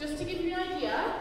Just to give you an idea,